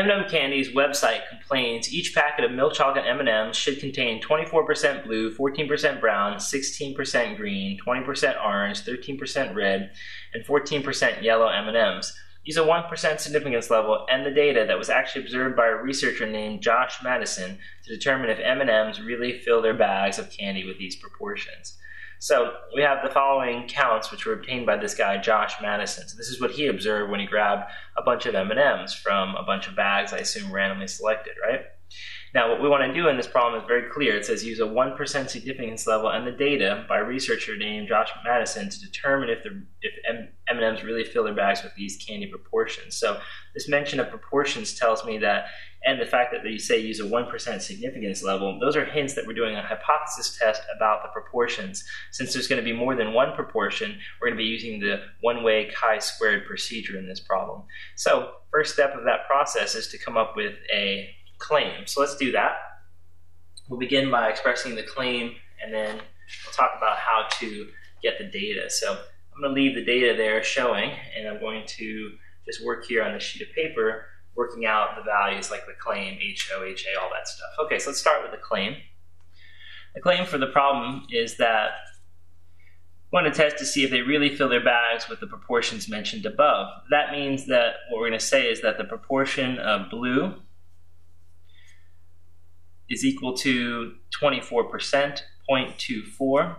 M&M Candy's website complains each packet of milk chocolate M&Ms should contain 24% blue, 14% brown, 16% green, 20% orange, 13% red, and 14% yellow M&Ms. These are 1% significance level and the data that was actually observed by a researcher named Josh Madison to determine if M&Ms really fill their bags of candy with these proportions. So we have the following counts which were obtained by this guy, Josh Madison. So this is what he observed when he grabbed a bunch of M&Ms from a bunch of bags, I assume randomly selected, right? Now what we want to do in this problem is very clear. It says use a 1% significance level and the data by a researcher named Josh Madison to determine if M&Ms really fill their bags with these candy proportions. So this mention of proportions tells me that, and the fact that they say use a 1% significance level, those are hints that we're doing a hypothesis test about the proportions. Since there's going to be more than one proportion, we're going to be using the one-way chi-squared procedure in this problem. So first step of that process is to come up with a claim. So let's do that. We'll begin by expressing the claim, and then we'll talk about how to get the data. So I'm going to leave the data there showing, and I'm going to just work here on this sheet of paper, working out the values like the claim, HO, HA, all that stuff. Okay, so let's start with the claim. The claim for the problem is that we want to test to see if they really fill their bags with the proportions mentioned above. That means that what we're going to say is that the proportion of blue is equal to 24%, 0.24.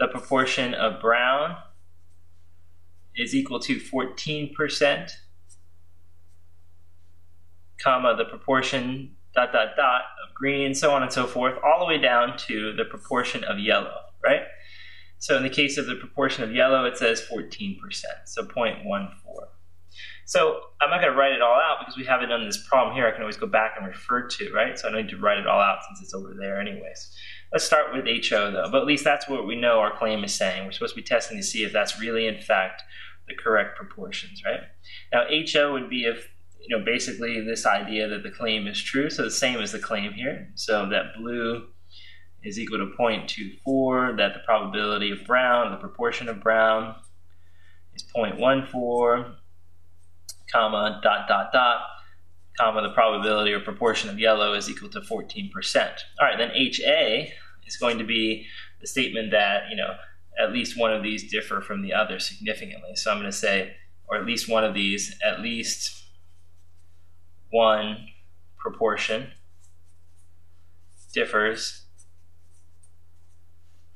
The proportion of brown is equal to 14%, comma, the proportion dot dot dot of green, so on and so forth, all the way down to the proportion of yellow, right? So in the case of the proportion of yellow, it says 14%, so 0.14. So I'm not going to write it all out because we haven't done this problem here. I can always go back and refer to, right? So I don't need to write it all out since it's over there anyways. Let's start with HO though, but at least that's what we know our claim is saying. We're supposed to be testing to see if that's really in fact the correct proportions, right? Now HO would be if, you know, basically this idea that the claim is true, so the same as the claim here. So that blue is equal to 0.24, that the probability of brown, the proportion of brown is 0.14, comma, dot, dot, dot, comma, the probability or proportion of yellow is equal to 14%. All right, then HA is going to be the statement that, you know, at least one of these differ from the other significantly. So I'm going to say, or at least one of these, at least one proportion differs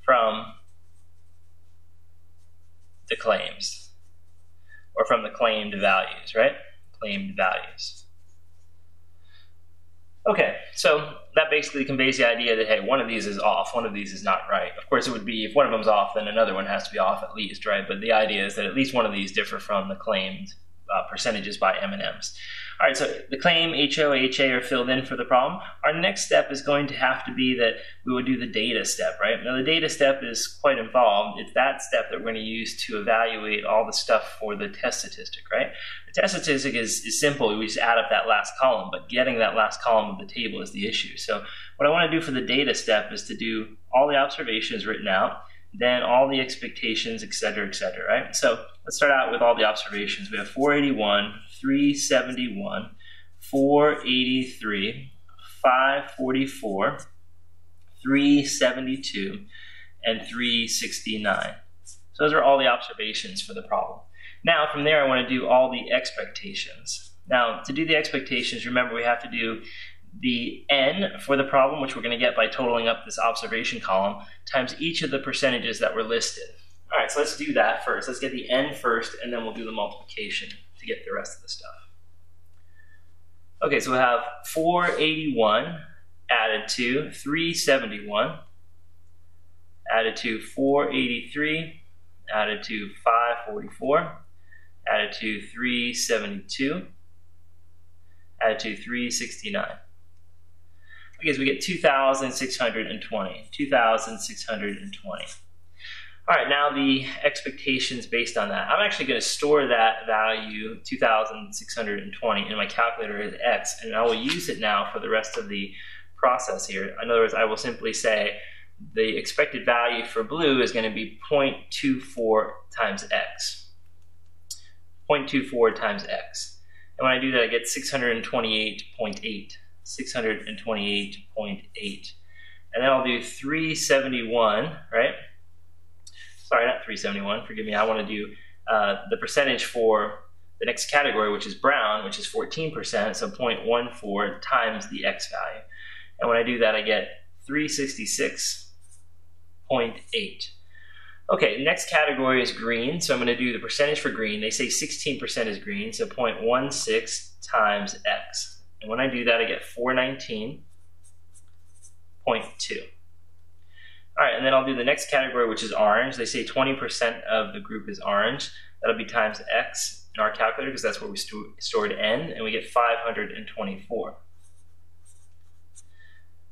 from the claims, or from the claimed values, right? Claimed values. Okay, so that basically conveys the idea that, hey, one of these is off, one of these is not right. Of course, it would be if one of them's off, then another one has to be off at least, right? But the idea is that at least one of these differ from the claimed percentages by M&Ms. All right, so the claim, HO, HA are filled in for the problem. Our next step is going to have to be that we would do the data step, right? Now the data step is quite involved. It's that step that we're going to use to evaluate all the stuff for the test statistic, right? The test statistic is simple. We just add up that last column, but getting that last column of the table is the issue. So what I want to do for the data step is to do all the observations written out, then all the expectations, et cetera, right? So let's start out with all the observations. We have 481, 371, 483, 544, 372, and 369. So those are all the observations for the problem. Now from there I want to do all the expectations. Now to do the expectations, remember we have to do the n for the problem, which we're going to get by totaling up this observation column, times each of the percentages that were listed. All right, so let's do that first. Let's get the n first, and then we'll do the multiplication to get the rest of the stuff. Okay, so we have 481 added to 371, added to 483, added to 544, added to 372, added to 369. Because we get 2,620, 2,620. All right, now the expectations based on that. I'm actually going to store that value, 2,620, in my calculator as x, and I will use it now for the rest of the process here. In other words, I will simply say the expected value for blue is going to be 0.24 times x. 0.24 times x. And when I do that, I get 628.8. 628.8. And then I'll do 371, right? Sorry, not 371, forgive me. I want to do the percentage for the next category, which is brown, which is 14%, so 0.14 times the X value. And when I do that, I get 366.8. Okay, next category is green, so I'm going to do the percentage for green. They say 16% is green, so 0.16 times X. And when I do that, I get 419.2. All right, and then I'll do the next category, which is orange. They say 20% of the group is orange. That'll be times X in our calculator, because that's where we stored N, and we get 524.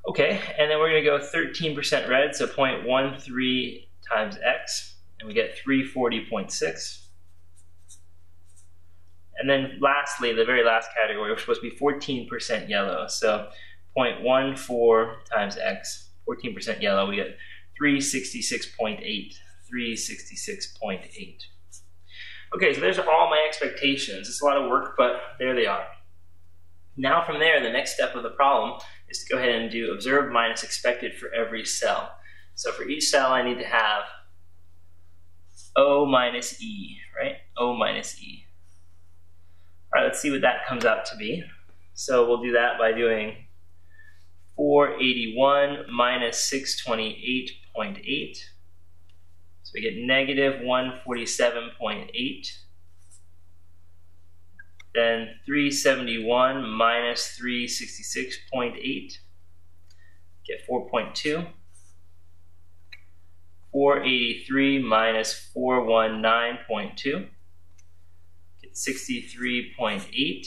Okay, and then we're going to go 13% red, so 0.13 times X, and we get 340.6. And then lastly, the very last category, which was supposed to be 14% yellow, so 0.14 times X, 14% yellow, we get 366.8, 366.8. Okay, so there's all my expectations. It's a lot of work, but there they are. Now from there, the next step of the problem is to go ahead and do observed minus expected for every cell. So for each cell, I need to have O minus E, right? O minus E. All right, let's see what that comes out to be. So we'll do that by doing 481 minus 628.8. So we get negative 147.8. Then 371 minus 366.8, get 4.2. 483 minus 419.2, get 63.8.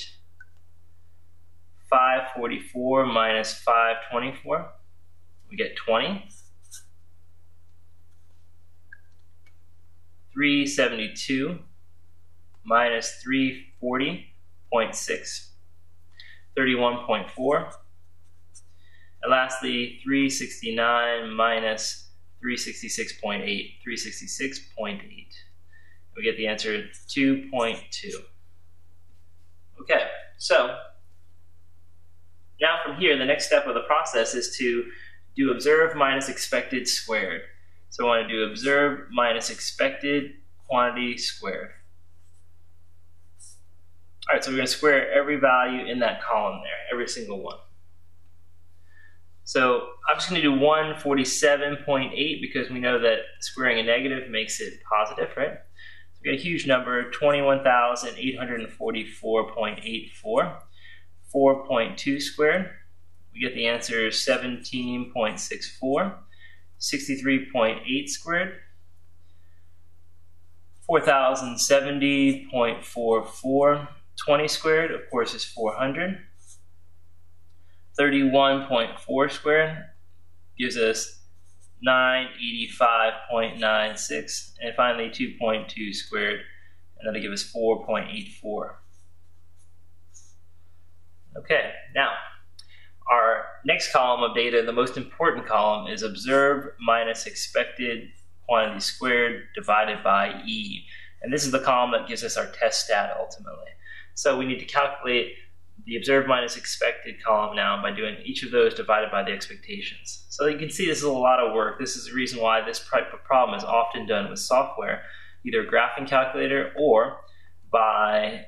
544 minus 524, we get 20. 372 minus 340.6, 31.4. And lastly, 369 minus 366.8, 366.8. We get the answer 2.2. Okay, so now from here, the next step of the process is to do observed minus expected squared. So I want to do observed minus expected quantity squared. All right, so we're going to square every value in that column there, every single one. So I'm just going to do 147.8 because we know that squaring a negative makes it positive, right? So we get a huge number, 21,844.84, 4.2 squared. We get the answer 17.64, 63.8 squared, 4,070.44, 20 squared, of course, is 400. 31.4 squared gives us 985.96, and finally 2.2 squared, and that'll give us 4.84. Okay, now our next column of data, the most important column, is observed minus expected quantity squared divided by E. And this is the column that gives us our test stat ultimately. So we need to calculate the observed minus expected column now by doing each of those divided by the expectations. So you can see this is a lot of work. This is the reason why this type of problem is often done with software, either a graphing calculator or by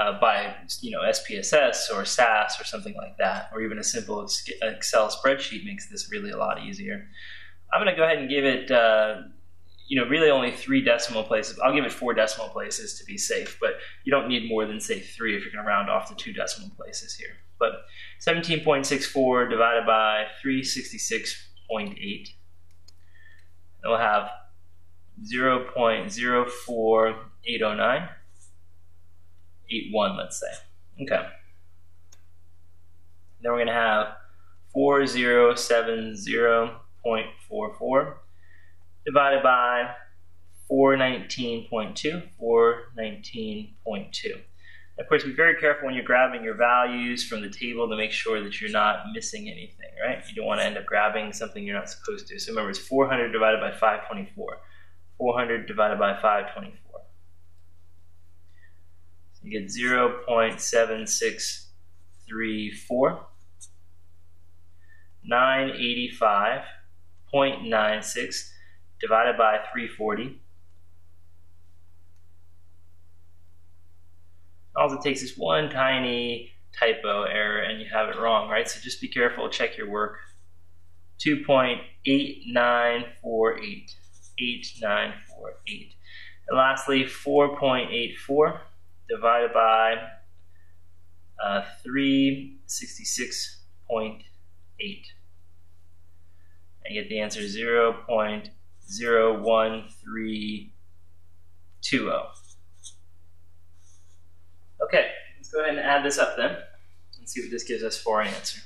SPSS or SAS or something like that, or even a simple Excel spreadsheet makes this really a lot easier. I'm going to go ahead and give it really only 3 decimal places. I'll give it 4 decimal places to be safe, but you don't need more than, say, 3 if you're going to round off the 2 decimal places here. But 17.64 divided by 366.8. And we'll have 0.04809. 81, let's say. Okay. Then we're going to have 4070.44. divided by 419.2, 419.2. Of course, be very careful when you're grabbing your values from the table to make sure that you're not missing anything, right? You don't want to end up grabbing something you're not supposed to. So remember, it's 400 divided by 524. 400 divided by 524. we get 0.7634. 985.96 divided by 340. All it takes is one tiny typo error and you have it wrong, right? So just be careful, check your work. 2.8948. 8948. And lastly, 4.84 divided by 366.8. And get the answer 0.01320. Okay, let's go ahead and add this up then and see what this gives us for our answer.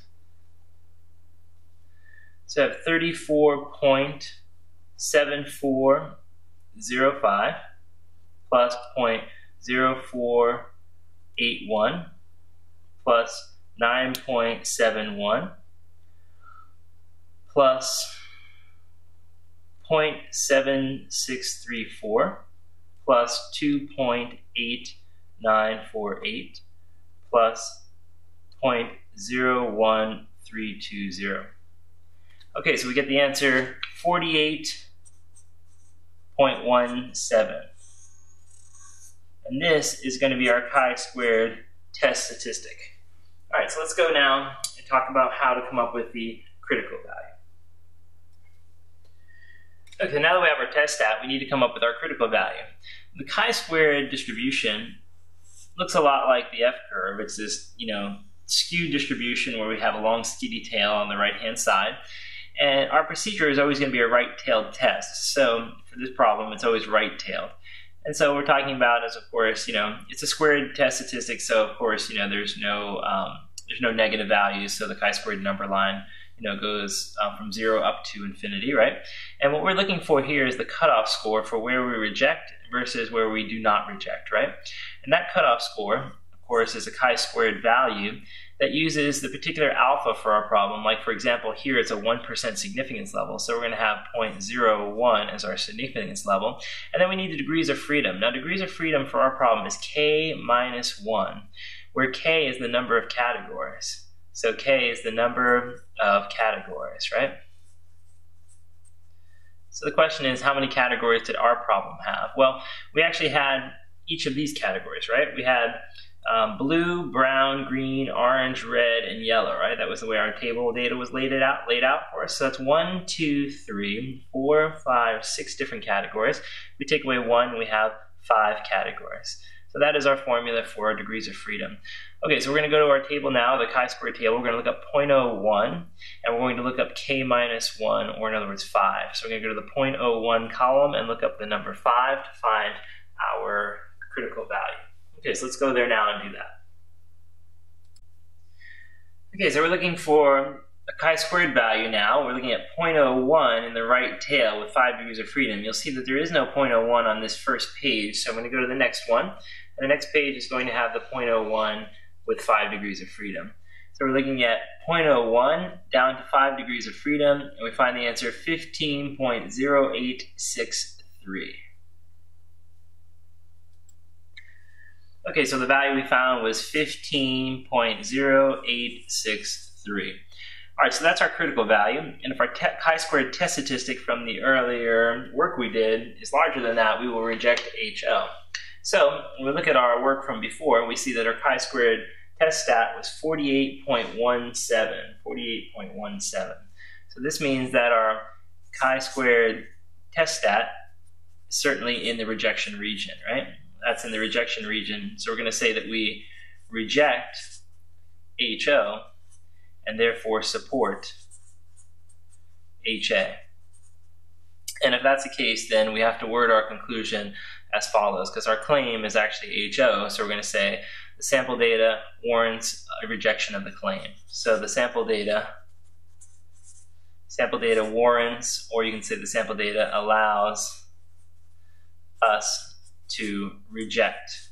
So I have 34.7405 plus 0.0481 plus 9.71 plus 0.7634 plus 2.8948 plus 0.01320. Okay, so we get the answer 48.17. And this is going to be our chi-squared test statistic. All right, so let's go now and talk about how to come up with the critical value. Okay, now that we have our test stat, we need to come up with our critical value. The chi-squared distribution looks a lot like the F-curve. It's this, skewed distribution where we have a long skinny tail on the right-hand side. And our procedure is always going to be a right-tailed test. So for this problem, it's always right-tailed. And so what we're talking about is, of course, it's a squared test statistic. So of course, there's no negative values. So the chi-squared number line goes from 0 up to infinity, right? And what we're looking for here is the cutoff score for where we reject versus where we do not reject, right? And that cutoff score, of course, is a chi-squared value that uses the particular alpha for our problem. Like, for example, here it's a 1% significance level, so we're going to have 0.01 as our significance level. And then we need the degrees of freedom. Now, degrees of freedom for our problem is k minus 1, where k is the number of categories. So k is the number of categories, right? So the question is, how many categories did our problem have? Well, we actually had each of these categories, right? We had blue, brown, green, orange, red, and yellow, right? That was the way our table data was laid out for us. So that's 6 different categories. We take away 1, we have 5 categories. So that is our formula for our degrees of freedom. Okay, so we're going to go to our table now, the chi-squared table. We're going to look up 0.01, and we're going to look up k minus 1, or in other words, 5. So we're going to go to the 0.01 column and look up the number 5 to find our critical value. Okay, so let's go there now and do that. Okay, so we're looking for a chi-squared value now. We're looking at 0.01 in the right tail with 5 degrees of freedom. You'll see that there is no 0.01 on this first page, so I'm going to go to the next one. And the next page is going to have the 0.01 with 5 degrees of freedom. So we're looking at 0.01 down to 5 degrees of freedom, and we find the answer 15.0863. Okay, so the value we found was 15.0863. All right, so that's our critical value, and if our chi-squared test statistic from the earlier work we did is larger than that, we will reject HO. So when we look at our work from before, we see that our chi-squared test stat was 48.17. So this means that our chi-squared test stat is certainly in the rejection region, right? That's in the rejection region, so we're going to say that we reject HO, and therefore support HA. And if that's the case, then we have to word our conclusion as follows, because our claim is actually HO, so we're going to say the sample data warrants a rejection of the claim. So the sample data warrants, or you can say the sample data allows us to reject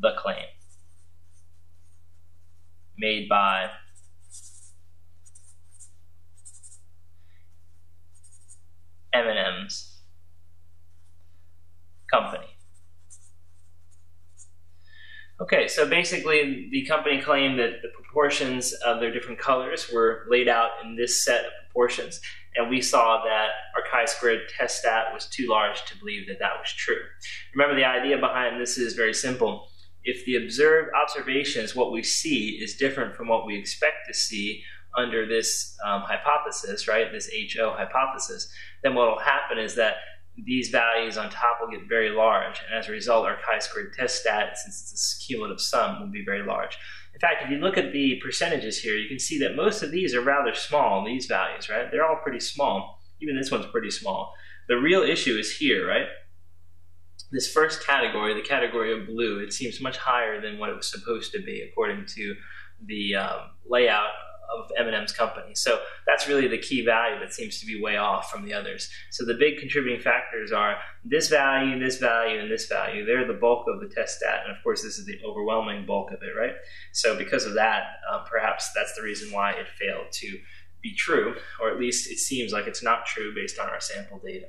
the claim made by M&M's company. Okay, so basically the company claimed that the proportions of their different colors were laid out in this set of proportions, and we saw that our chi-squared test stat was too large to believe that that was true. Remember, the idea behind this is very simple. If the observed observations, what we see, is different from what we expect to see under this hypothesis, right, this HO hypothesis, then what will happen is that these values on top will get very large, and as a result, our chi-squared test stat, since it's a cumulative sum, will be very large. In fact, if you look at the percentages here, you can see that most of these are rather small, these values, right? They're all pretty small. Even this one's pretty small. The real issue is here, right? This first category, the category of blue, it seems much higher than what it was supposed to be according to the layout of M&M's company. So that's really the key value that seems to be way off from the others. So the big contributing factors are this value, and this value. They're the bulk of the test stat, and of course this is the overwhelming bulk of it, right? So because of that, perhaps that's the reason why it failed to be true, or at least it seems like it's not true based on our sample data.